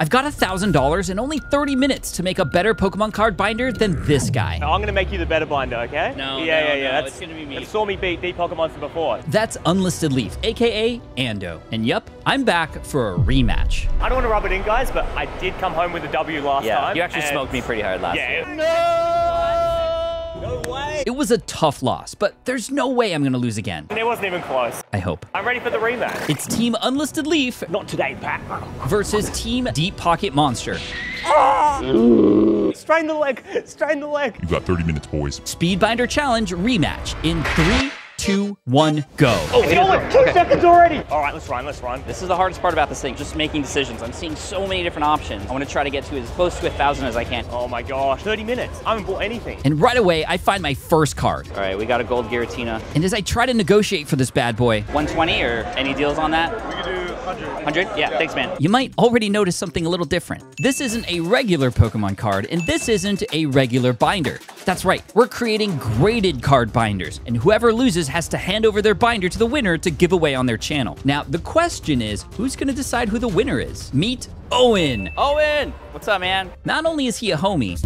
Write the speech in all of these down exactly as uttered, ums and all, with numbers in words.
I've got one thousand dollars and only thirty minutes to make a better Pokemon card binder than this guy. I'm going to make you the better binder, okay? No, yeah, no, yeah, yeah. No, that's, it's going to be me. That saw me beat Deep Pocket Monster before. That's Unlisted Leaf, a k a. Ando. And yep, I'm back for a rematch. I don't want to rub it in, guys, but I did come home with a W last yeah, time. You actually smoked me pretty hard last yeah. year. No! No way! It was a tough loss, but there's no way I'm going to lose again. And it wasn't even close. I hope. I'm ready for the rematch. It's Team Unlisted Leaf. Not today, Pat. Versus Team Deep Pocket Monster. Ah! Strain the leg. Strain the leg. You've got thirty minutes, boys. Speedbinder Challenge rematch in three, two, one, go. Oh, it's going. Two okay. seconds already. All right, let's run. Let's run. This is the hardest part about this thing, just making decisions. I'm seeing so many different options. I want to try to get to as close to a thousand as I can. Oh my gosh, thirty minutes. I haven't bought anything. And right away, I find my first card. All right, we got a gold Giratina. And as I try to negotiate for this bad boy, one twenty or any deals on that? We can do one hundred. Yeah, yeah, thanks, man. You might already notice something a little different. This isn't a regular Pokemon card, and this isn't a regular binder. That's right, we're creating graded card binders, and whoever loses has to hand over their binder to the winner to give away on their channel. Now, the question is, who's gonna decide who the winner is? Meet Owen. Owen, what's up, man? Not only is he a homie,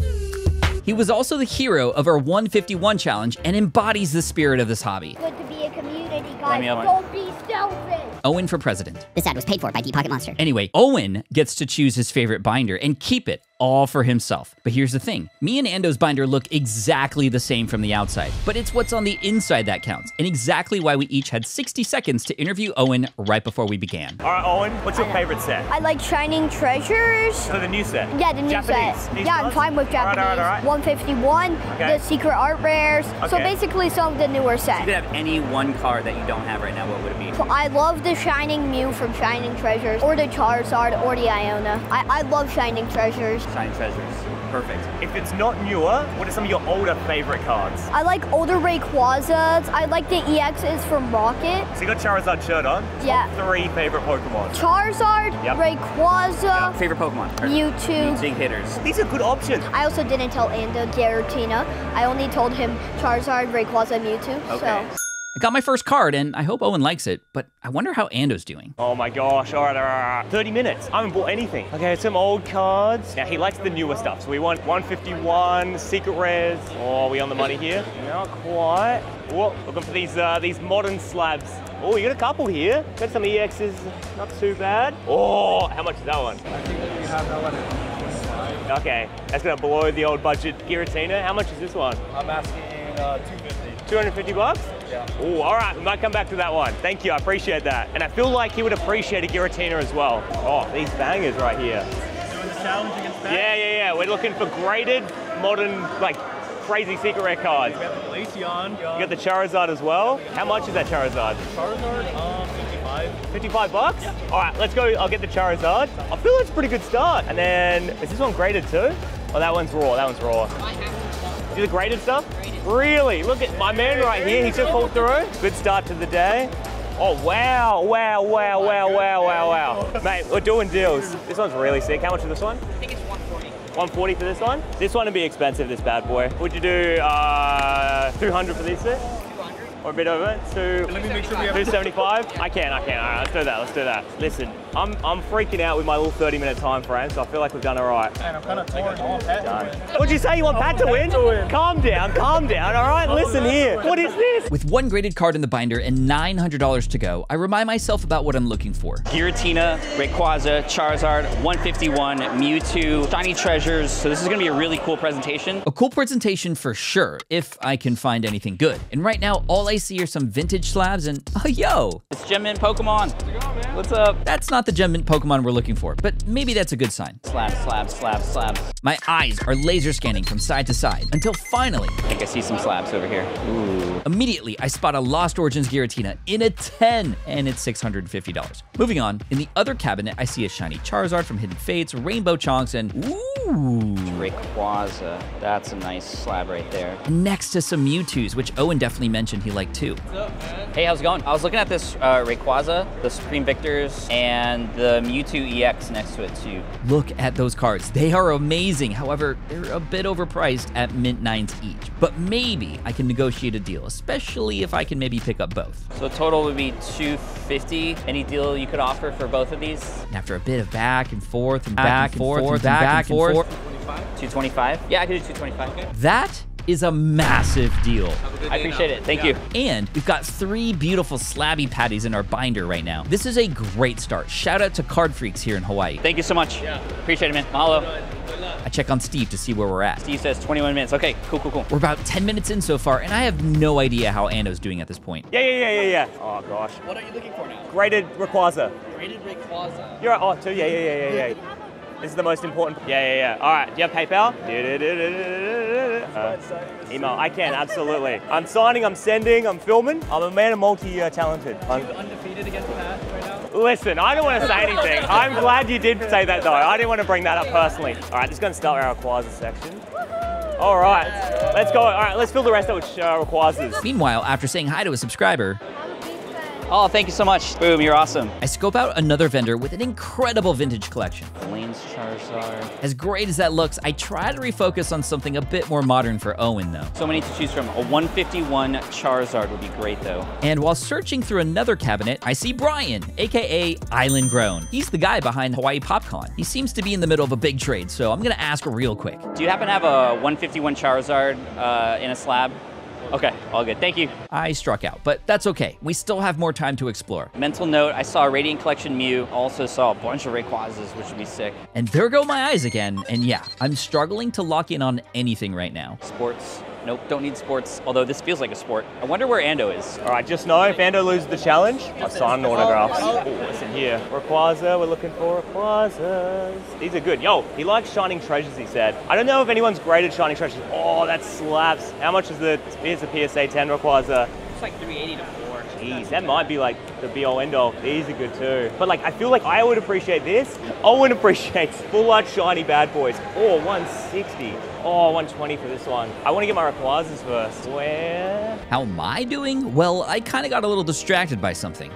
he was also the hero of our one fifty-one challenge and embodies the spirit of this hobby. Good to be a community, guys. Don't be selfish. Owen for president. This ad was paid for by Deep Pocket Monster. Anyway, Owen gets to choose his favorite binder and keep it all for himself. But here's the thing. Me and Ando's binder look exactly the same from the outside, but it's what's on the inside that counts, and exactly why we each had sixty seconds to interview Owen right before we began. All right, Owen, what's your favorite set? I like Shining Treasures. So the new set? Yeah, the new Japanese. set. These yeah, ones? I'm fine with Japanese. All right, all right, all right. one fifty-one, okay. The Secret Art Rares. Okay. So basically some of the newer sets. If you could have any one card that you don't have right now, what would it be? So I love the Shining Mew from Shining Treasures, or the Charizard, or the Iona. I, I love Shining Treasures. Shining Treasures. Perfect. If it's not newer, what are some of your older favorite cards? I like older Rayquazas. I like the E Xs from Rocket. So you got Charizard shirt on? Yeah. Top three favorite Pokemon. Charizard, yep. Rayquaza. Yep. Favorite Pokemon? Mewtwo. Big hitters. These are good options. I also didn't tell Ando Giratina. I only told him Charizard, Rayquaza, Mewtwo. Okay. So. I got my first card, and I hope Owen likes it, but I wonder how Ando's doing. Oh my gosh, all right, all right, thirty minutes, I haven't bought anything. Okay, some old cards. Now, he likes the newer stuff, so we want one fifty-one, Secret Rares. Oh, are we on the money here? Not quite. Whoa, looking for these uh, these modern slabs. Oh, you got a couple here. Got some E Xs, not too bad. Oh, how much is that one? I think that we have that one. Okay, that's gonna blow the old budget. Giratina, how much is this one? I'm asking uh, two fifty. two hundred fifty bucks? Yeah. Oh, all right, we might come back to that one. Thank you, I appreciate that. And I feel like he would appreciate a Giratina as well. Oh, these bangers right here. Doing the challenge against that? Yeah, yeah, yeah. We're looking for graded, modern, like, crazy Secret Rare cards. You got the Glaceon. You got the Charizard as well. How much is that Charizard? Charizard, um, fifty-five. fifty-five bucks? Yeah. All right, let's go, I'll get the Charizard. I feel that's a pretty good start. And then, is this one graded too? Oh, that one's raw, that one's raw. Do the graded stuff? Graded. Really? Look at my man right here. He just pulled through. Good start to the day. Oh, wow, wow, wow, wow, wow, wow, wow. Mate, we're doing deals. This one's really sick. How much is this one? I think it's one forty. one forty for this one? This one would be expensive, this bad boy. Would you do uh, two hundred for this set? two hundred. Or a bit over? Two, Let me make sure we have two seventy-five? Yeah. I can, I can. All right, let's do that, let's do that. Listen. I'm, I'm freaking out with my little thirty minute time frame, so I feel like we've done all right. And I'm kind of torn. I want Pat to win. What'd you say? You want Pat to win? to win? Calm down, calm down, all right? Listen here. What is this? With one graded card in the binder and nine hundred dollars to go, I remind myself about what I'm looking for. Giratina, Rayquaza, Charizard, one fifty-one, Mewtwo, Shiny Treasures. So this is gonna be a really cool presentation. A cool presentation for sure, if I can find anything good. And right now, all I see are some vintage slabs and, oh, yo. It's Gem Mint Pokemon. How's it going, man? What's up? That's not Not the gem mint Pokemon we're looking for, but maybe that's a good sign. Slab, slab, slab, slab. My eyes are laser scanning from side to side until finally. I think I see some slabs over here. Ooh. Immediately, I spot a Lost Origins Giratina in a ten, and it's six hundred fifty dollars. Moving on, in the other cabinet, I see a shiny Charizard from Hidden Fates, Rainbow Chonks, and ooh. Rayquaza, that's a nice slab right there. Next to some Mewtwo's, which Owen definitely mentioned he liked too. What's up, man? Hey, how's it going? I was looking at this uh, Rayquaza, the Supreme Victors, and the Mewtwo E X next to it too. Look at those cards. They are amazing. amazing. However, they're a bit overpriced at mint nines each. But maybe I can negotiate a deal, especially if I can maybe pick up both. So total would be two fifty. Any deal you could offer for both of these? And after a bit of back and forth and back and forth and back and forth. two twenty-five? Yeah, I could do two twenty-five. Okay. That is a massive deal. I appreciate it. Thank you. And we've got three beautiful slabby patties in our binder right now. This is a great start. Shout out to Card Freaks here in Hawaii. Thank you so much. Yeah. Appreciate it, man. Mahalo. I check on Steve to see where we're at. Steve says twenty-one minutes. Okay, cool, cool, cool. We're about ten minutes in so far, and I have no idea how Ando's doing at this point. Yeah, yeah, yeah, yeah, yeah. Oh, gosh. What are you looking for now? Graded Rayquaza. Graded Rayquaza. You're at oh, two. Yeah, yeah, yeah, yeah, yeah. This is the most important. Yeah, yeah, yeah. All right, do you have PayPal? Uh, email, I can, absolutely. I'm signing, I'm sending, I'm filming. I'm a man of multi-talented. Uh, Are you undefeated against Pat right now? Listen, I don't want to say anything. I'm glad you did say that, though. I didn't want to bring that up personally. All right, just going to start our Rayquaza section. All right, let's go. All right, let's fill the rest out with uh, Rayquazas. Meanwhile, after saying hi to a subscriber, oh, thank you so much. Boom, you're awesome. I scope out another vendor with an incredible vintage collection. Lane's Charizard. As great as that looks, I try to refocus on something a bit more modern for Owen, though. So many to choose from. A one fifty-one Charizard would be great, though. And while searching through another cabinet, I see Brian, A K A Island Grown. He's the guy behind Hawaii PopCon. He seems to be in the middle of a big trade, so I'm gonna ask real quick. Do you happen to have a one fifty-one Charizard uh, in a slab? Okay, all good, thank you. I struck out, but that's okay. We still have more time to explore. Mental note, I saw a Radiant Collection Mew, also saw a bunch of Rayquazas, which would be sick. And there go my eyes again, and yeah, I'm struggling to lock in on anything right now. Sports, nope, don't need sports, although this feels like a sport. I wonder where Ando is. All right, just know if Ando loses the challenge, I've signed autographs. Oh, what's in here? Rayquaza, we're looking for Rayquazas. These are good. Yo, he likes Shining Treasures, he said. I don't know if anyone's graded Shining Treasures. Oh, that slaps. How much is the, here's the P S A ten Rayquaza. It's like three eighty to four. Jeez, that might be like the be-all end-all. These are good too. But like, I feel like I would appreciate this. Owen appreciates full-art shiny bad boys. Oh, one sixty. Oh, one twenty for this one. I want to get my Rayquazas first. Where? How am I doing? Well, I kind of got a little distracted by something.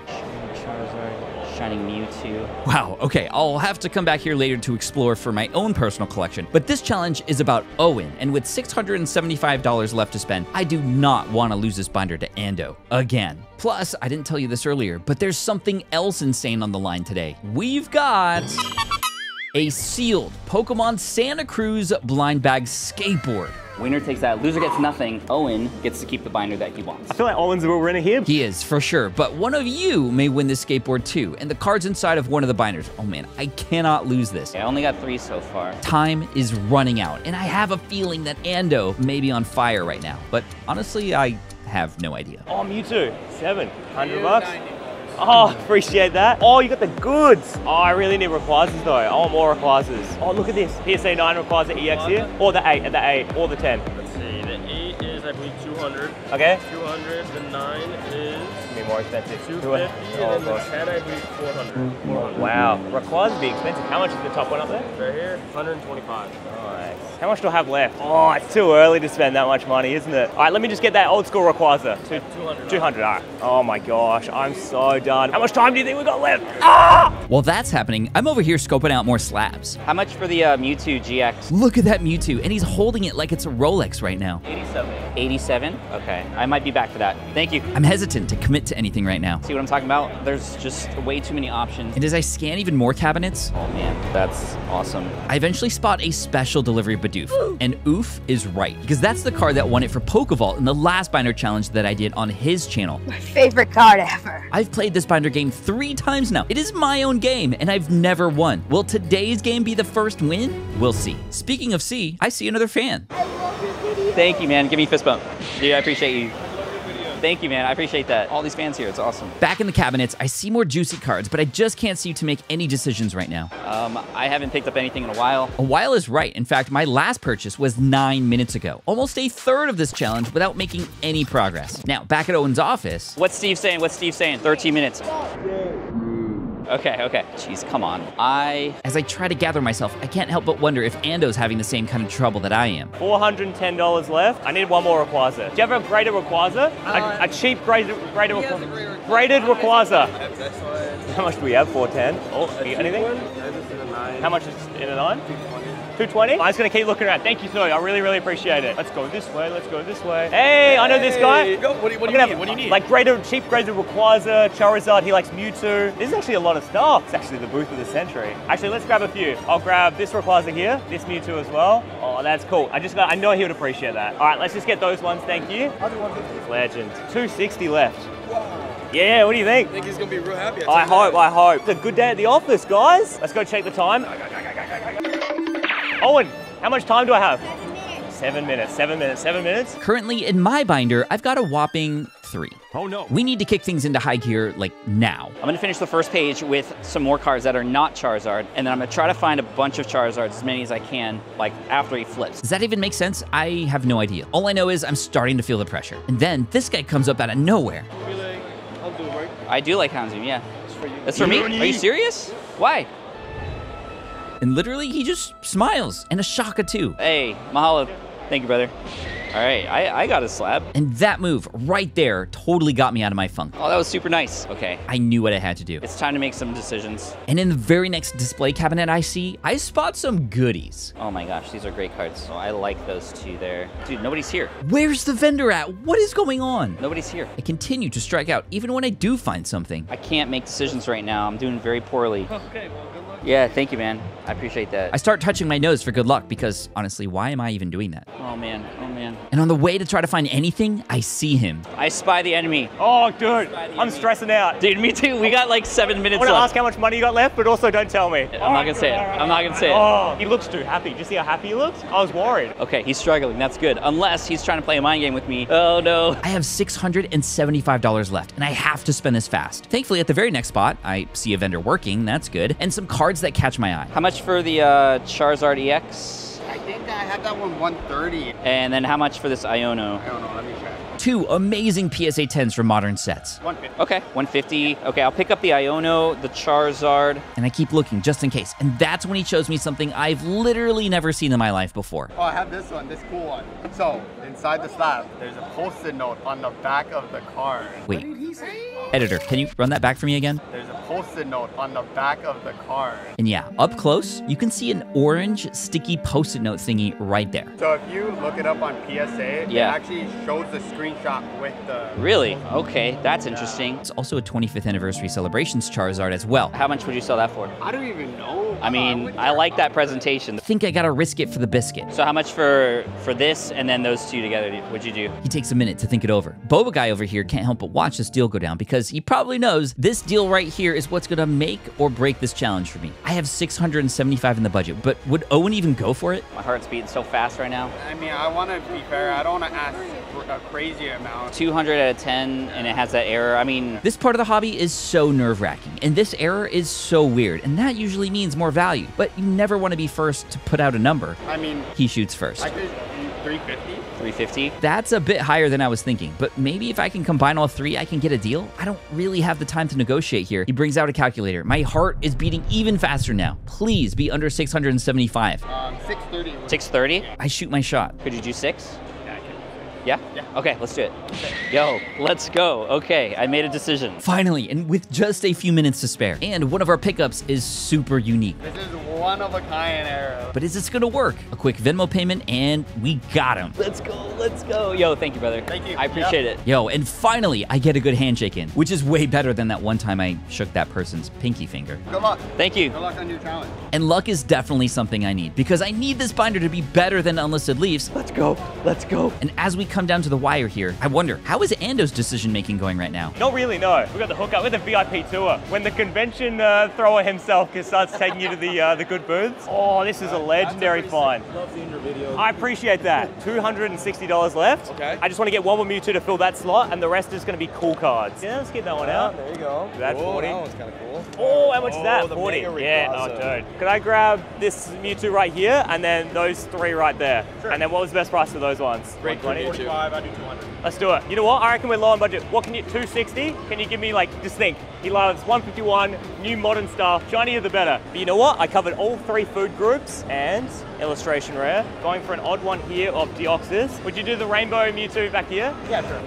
Charizard, Shining Mewtwo. Wow, okay, I'll have to come back here later to explore for my own personal collection, but this challenge is about Owen, and with six hundred seventy-five dollars left to spend, I do not want to lose this binder to Ando again. Plus, I didn't tell you this earlier, but there's something else insane on the line today. We've got a sealed Pokemon Santa Cruz blind bag skateboard. Winner takes that, loser gets nothing. Owen gets to keep the binder that he wants. I feel like Owen's the real winner here. He is, for sure, but one of you may win this skateboard too, and the card's inside of one of the binders. Oh man, I cannot lose this. Yeah, I only got three so far. Time is running out, and I have a feeling that Ando may be on fire right now, but honestly, I have no idea. Oh, Mewtwo, seven, one hundred bucks. Oh, appreciate that. Oh, you got the goods. Oh, I really need Rayquazas though. I want more Rayquazas. Oh, look at this. P S A nine Rayquaza E X here. Or the eight, the eight, or the ten. Let's see, the eight is, I believe, two hundred. Okay. two hundred, the nine is... Be more expensive. two fifty, oh, and then the ten, I believe, four hundred. four hundred. Wow. Rayquaza would be expensive. How much is the top one up there? Right here, one hundred twenty-five. All right. How much do I have left? Oh, it's too early to spend that much money, isn't it? All right, let me just get that old school Rayquaza. two hundred. two hundred, all right. Oh my gosh, I'm so done. How much time do you think we got left? Ah! While that's happening, I'm over here scoping out more slabs. How much for the uh, Mewtwo G X? Look at that Mewtwo, and he's holding it like it's a Rolex right now. eighty-seven. eighty-seven? Okay, I might be back for that. Thank you. I'm hesitant to commit to anything right now. See what I'm talking about? There's just way too many options. And as I scan even more cabinets, oh man, that's awesome. I eventually spot a special delivery between Doof. And Oof is right, because that's the card that won it for Pokevolt in the last binder challenge that I did on his channel. My favorite card ever. I've played this binder game three times now. It is my own game, and I've never won. Will today's game be the first win? We'll see. Speaking of C, I see another fan. I love your video. Thank you, man. Give me a fist bump. Dude, I appreciate you. Thank you, man. I appreciate that. All these fans here, it's awesome. Back in the cabinets, I see more juicy cards, but I just can't seem to make any decisions right now. Um, I haven't picked up anything in a while. A while is right. In fact, my last purchase was nine minutes ago. Almost a third of this challenge without making any progress. Now, back at Owen's office. What's Steve saying? What's Steve saying? thirteen minutes. Okay, okay. Jeez, come on. I... As I try to gather myself, I can't help but wonder if Ando's having the same kind of trouble that I am. four hundred ten dollars left. I need one more Rayquaza. Do you have a graded Rayquaza? Uh, a, a cheap graded Rayquaza. Graded Rayquaza. How much do we have? four ten? Oh, anything? How much is in a nine? two twenty. I'm just gonna keep looking around. Thank you, Zoe. I really, really appreciate it. Let's go this way. Let's go this way. Hey, hey. I know this guy. Go. What do you, what do you need? Have, what do you need? Like greater, cheap greater Rayquaza, Charizard. He likes Mewtwo. This is actually a lot of stuff. It's actually the booth of the century. Actually, let's grab a few. I'll grab this Rayquaza here, this Mewtwo as well. Oh, that's cool. I just got. I know he would appreciate that. All right, let's just get those ones. Thank you. Legend. two sixty left. Whoa. Yeah, what do you think? I think he's gonna be real happy. I, I hope. That. I hope. It's a good day at the office, guys. Let's go check the time. Go, go, go, go, go. Owen, how much time do I have? Seven minutes, seven minutes, seven minutes. Currently in my binder, I've got a whopping three. Oh no. We need to kick things into high gear, like now. I'm gonna finish the first page with some more cards that are not Charizard, and then I'm gonna try to find a bunch of Charizards, as many as I can, like after he flips. Does that even make sense? I have no idea. All I know is I'm starting to feel the pressure. And then this guy comes up out of nowhere. You like Houndoom, right? I do like Houndoom, yeah. That's for you. That's for me? Are you serious? Why? And literally, he just smiles, and a shaka too. Hey, mahalo. Thank you, brother. All right, I, I got a slab. And that move right there totally got me out of my funk. Oh, that was super nice. Okay. I knew what I had to do. It's time to make some decisions. And in the very next display cabinet I see, I spot some goodies. Oh my gosh, these are great cards. Oh, I like those two there. Dude, nobody's here. Where's the vendor at? What is going on? Nobody's here. I continue to strike out even when I do find something. I can't make decisions right now. I'm doing very poorly. Okay, well, good luck. Yeah, thank you, man. I appreciate that. I start touching my nose for good luck because honestly, why am I even doing that? Oh man, oh man. And on the way to try to find anything, I see him. I spy the enemy. Oh, dude, I'm stressing out. Dude, me too. We got like seven minutes left. I want to ask how much money you got left, but also don't tell me. I'm not going to say it. I'm not going to say it. Oh, he looks too happy. Do you see how happy he looks? I was worried. Okay, he's struggling. That's good. Unless he's trying to play a mind game with me. Oh, no. I have six hundred seventy-five dollars left, and I have to spend this fast. Thankfully, at the very next spot, I see a vendor working. That's good. And some cards that catch my eye. How much for the uh, Charizard E X? I think I had that one one thirty. And then how much for this Iono? I don't know, let me check. Two amazing P S A tens for modern sets. one fifty. Okay, one fifty. Okay, I'll pick up the Iono, the Charizard. And I keep looking just in case. And that's when he shows me something I've literally never seen in my life before. Oh, I have this one, this cool one. So, inside the slab, there's a post-it note on the back of the card. Wait, editor, can you run that back for me again? There's a post-it note on the back of the card. And yeah, up close, you can see an orange sticky post-it note thingy right there. So if you look it up on P S A, yeah. It actually shows the screenshot with the... Really? Okay, that's interesting. It's also a twenty-fifth anniversary Celebrations Charizard as well. How much would you sell that for? I don't even know. I mean, I, I like that presentation. I think I gotta risk it for the biscuit. So how much for for this and then those two together would you do? He takes a minute to think it over. Boba guy over here can't help but watch this deal go down because he probably knows this deal right here is what's gonna make or break this challenge for me. I have six hundred seventy-five in the budget, but would Owen even go for it? My heart's beating so fast right now. I mean, I want to be fair. I don't want to ask for a crazy amount. two hundred out of ten, and it has that error. I mean... This part of the hobby is so nerve-wracking, and this error is so weird, and that usually means more value, but you never want to be first to put out a number. I mean... He shoots first. I could three fifty. three fifty. That's a bit higher than I was thinking, but maybe if I can combine all three, I can get a deal. I don't really have the time to negotiate here. He brings out a calculator. My heart is beating even faster now. Please be under six hundred seventy-five. Um, six thirty. six thirty? Yeah. I shoot my shot. Could you do six? Yeah, I can do six. Yeah? Yeah. Okay, let's do it. Okay. Yo, let's go. Okay, I made a decision. Finally, and with just a few minutes to spare. And one of our pickups is super unique. This is one of a kind arrow. But is this gonna work? A quick Venmo payment and we got him. Let's go, let's go. Yo, thank you, brother. Thank you. I appreciate yep. it. Yo, and finally, I get a good handshake in, which is way better than that one time I shook that person's pinky finger. Good luck. Thank you. Good luck on your challenge. And luck is definitely something I need because I need this binder to be better than Unlisted Leaves. Let's go, let's go. And as we come down to the wire here, I wonder, how is Ando's decision-making going right now? Not really, no. We got the hookup, we got the V I P tour. When the convention uh, thrower himself starts taking you to the, uh, the good booths. Oh, this is a legendary find. Love seeing your videos. I appreciate that. two hundred sixty dollars left. Okay. I just want to get one more Mewtwo to fill that slot, and the rest is going to be cool cards. Yeah, let's get that one yeah, out. There you go. That's Whoa, forty. That one's kind of cool. Oh, how much oh, is that? forty. Yeah, oh, dude. Could I grab this Mewtwo right here, and then those three right there? Sure. And then what was the best price for those ones? Great, forty-five. I do two hundred. Let's do it. You know what? I reckon we're low on budget. What can you? two sixty? Can you give me like? Just think. He loves one fifty-one. New modern stuff. Shinier the better. But you know what? I covered all three food groups and illustration rare. Going for an odd one here of Deoxys. Would you do the rainbow Mewtwo back here? Yeah, sure.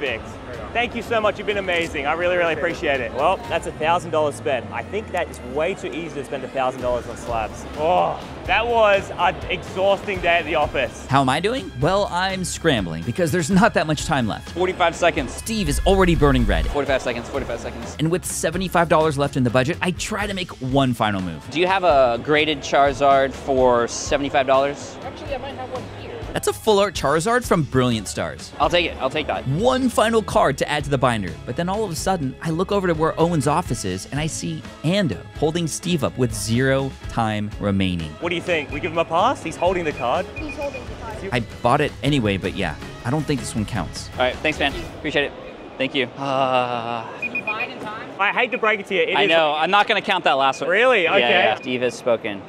Perfect. Right on. Thank you so much. You've been amazing. I really, really appreciate it. Well, that's one thousand dollars spent. I think that is way too easy to spend one thousand dollars on slabs. Oh, that was an exhausting day at the office. How am I doing? Well, I'm scrambling because there's not that much time left. forty-five seconds. Steve is already burning red. forty-five seconds, forty-five seconds. And with seventy-five dollars left in the budget, I try to make one final move. Do you have a graded Charizard for seventy-five dollars? Actually, I might have one. That's a full art Charizard from Brilliant Stars. I'll take it, I'll take that. One final card to add to the binder, but then all of a sudden, I look over to where Owen's office is and I see Ando holding Steve up with zero time remaining. What do you think? We give him a pass? He's holding the card. He's holding the card. I bought it anyway, but yeah, I don't think this one counts. All right, thanks man, appreciate it. Thank you. Uh... Did you buy it in time? I hate to break it to you. It I is... know, I'm not gonna count that last one. Really? Okay. Yeah, yeah. Steve has spoken.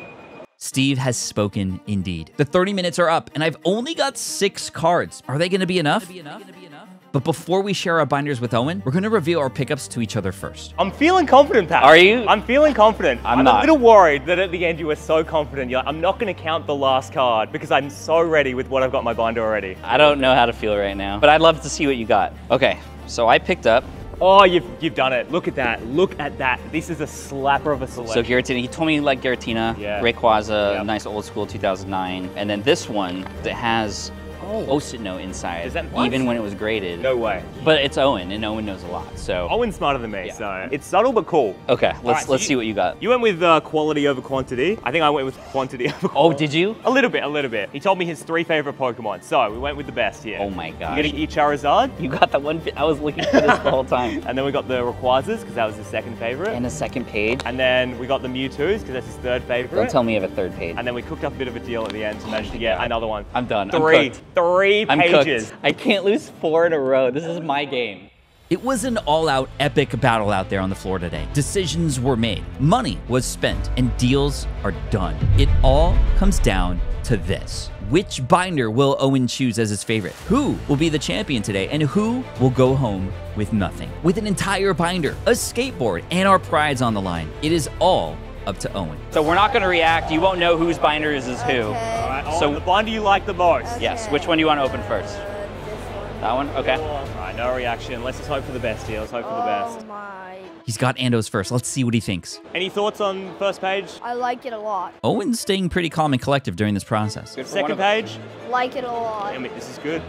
Steve has spoken indeed. The thirty minutes are up and I've only got six cards. Are they gonna be enough? Gonna be enough? Gonna be enough? But before we share our binders with Owen, we're gonna reveal our pickups to each other first. I'm feeling confident, Pat. Are you? I'm feeling confident. I'm, I'm not. I'm a little worried that at the end you were so confident. You're like, I'm not gonna count the last card because I'm so ready with what I've got in my binder already. I don't know how to feel right now, but I'd love to see what you got. Okay, so I picked up. Oh, you've, you've done it. Look at that. Look at that. This is a slapper of a selection. So Giratina, he told me you like Giratina, yeah. Rayquaza, yep. Nice old school two thousand nine. And then this one that has oh. Osino inside, is that even when it was graded. No way. But it's Owen, and Owen knows a lot, so. Owen's smarter than me, yeah. So. It's subtle, but cool. Okay, let's, right, so let's you, see what you got. You went with uh, quality over quantity. I think I went with quantity over quality. Oh, did you? A little bit, a little bit. He told me his three favorite Pokemon, so we went with the best here. Oh my gosh. You got to eat Charizard. You got that one, I was looking for this the whole time. And then we got the Rayquazas, because that was his second favorite. And a second page. And then we got the Mewtwo's, because that's his third favorite. Don't tell me you have a third page. And then we cooked up a bit of a deal at the end to oh manage to get God. another one. I'm done. Three. I'm Three pages. I can't lose four in a row. This is my game. It was an all-out epic battle out there on the floor today. Decisions were made, money was spent, and deals are done. It all comes down to this. Which binder will Owen choose as his favorite? Who will be the champion today? And who will go home with nothing? With an entire binder, a skateboard, and our prize on the line. It is all up to Owen. So we're not going to react. You won't know whose binder is is who. Okay. All right. Oh, so the binder you like the most. Okay. Yes. Which one do you want to open first? Uh, this one. That one? Okay. All right. No reaction. Let's just hope for the best here. Let's hope oh for the best. My. He's got Ando's first. Let's see what he thinks. Any thoughts on first page? I like it a lot. Owen's staying pretty calm and collective during this process. Good. Second page? Like it a lot. Damn it. This is good.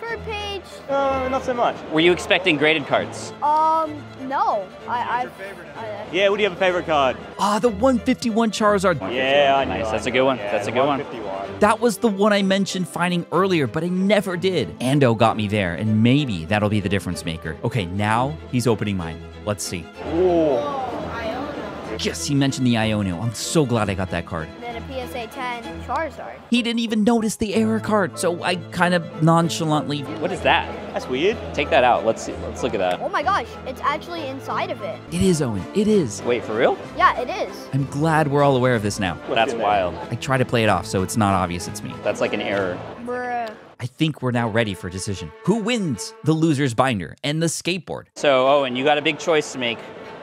Third page? Uh, not so much. Were you expecting graded cards? Um, no. I, What's your favorite? I, I, yeah, what do you have a favorite card? Ah, the one fifty-one Charizard. Yeah, I know. Nice, that's a good one. Yeah, that's a good one. That was the one I mentioned finding earlier, but I never did. Ando got me there, and maybe that'll be the difference maker. Okay, now he's opening mine. Let's see. Ooh. Yes, he mentioned the Iono. I'm so glad I got that card. And then a P S A ten Charizard. He didn't even notice the error card, so I kind of nonchalantly... What is that? That's weird. Take that out. Let's see. Let's look at that. Oh my gosh, it's actually inside of it. It is, Owen. It is. Wait, for real? Yeah, it is. I'm glad we're all aware of this now. What's That's wild. I try to play it off so it's not obvious it's me. That's like an error. Bruh. I think we're now ready for a decision. Who wins the loser's binder and the skateboard? So, Owen, you got a big choice to make.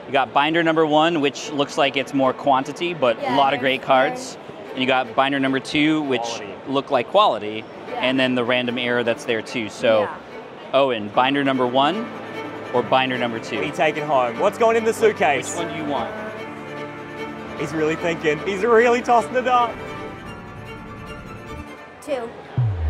You got binder number one, which looks like it's more quantity, but yeah, a lot of great cards. Right. And you got binder number two, which quality. look like quality, yeah. and then the random error that's there too. So, yeah. Owen, binder number one or binder number two? Be taken home. What's going in the suitcase? Which one do you want? He's really thinking. He's really tossing it up. Two.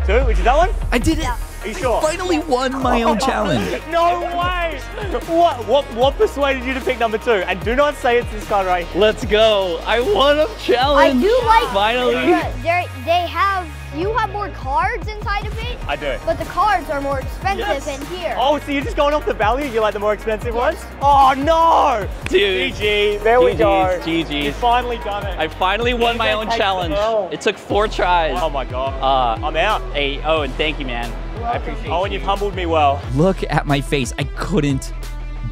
Two? Which is that one? I did it. Yeah. Are you sure? I finally won my own challenge. No way! What, what, what persuaded you to pick number two? And do not say it's this card right here. Let's go. I won a challenge. I do like finally. The, they have, you have more cards inside of it. I do. But the cards are more expensive yes. in here. Oh, so you're just going off the value? You like the more expensive yes. ones? Oh, no! Dude. G G. There G Gs, we go. G G. You finally done it. I finally won G G my own challenge. It took four tries. Oh, my God. Uh, I'm out. Hey, Owen, thank you, man. I appreciate it. Oh, and you've humbled me well. Look at my face. I couldn't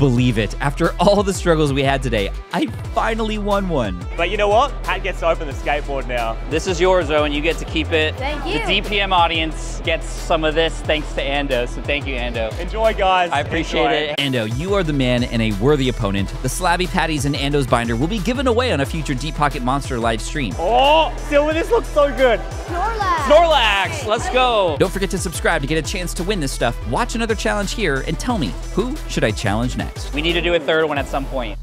believe it. After all the struggles we had today, I finally won one. But you know what? Pat gets to open the skateboard now. This is yours, Owen. You get to keep it. Thank you. The D P M audience gets some of this thanks to Ando, so thank you, Ando. Enjoy, guys. I appreciate it. Ando, you are the man and a worthy opponent. The Slabby Patties and Ando's binder will be given away on a future Deep Pocket Monster live stream. Oh, Silver, this looks so good. Snorlax. Snorlax, let's go. Don't forget to subscribe to get a chance to win this stuff. Watch another challenge here and tell me, who should I challenge next? We need to do a third one at some point.